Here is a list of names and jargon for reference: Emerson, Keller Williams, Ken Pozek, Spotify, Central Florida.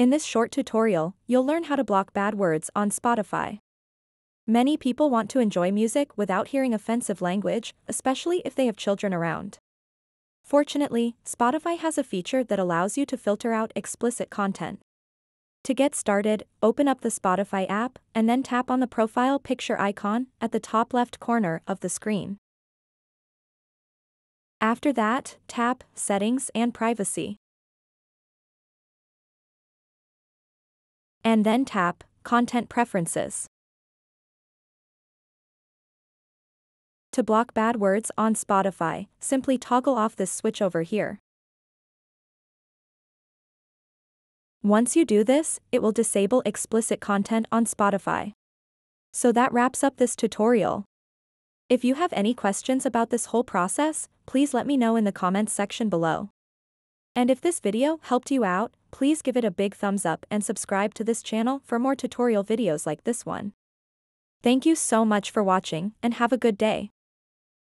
In this short tutorial, you'll learn how to block bad words on Spotify. Many people want to enjoy music without hearing offensive language, especially if they have children around. Fortunately, Spotify has a feature that allows you to filter out explicit content. To get started, open up the Spotify app and then tap on the profile picture icon at the top left corner of the screen. After that, tap Settings and Privacy. And then tap Content Preferences. To block bad words on Spotify, simply toggle off this switch over here. Once you do this, it will disable explicit content on Spotify. So that wraps up this tutorial. If you have any questions about this whole process, please let me know in the comments section below. And if this video helped you out, please give it a big thumbs up and subscribe to this channel for more tutorial videos like this one. Thank you so much for watching and have a good day.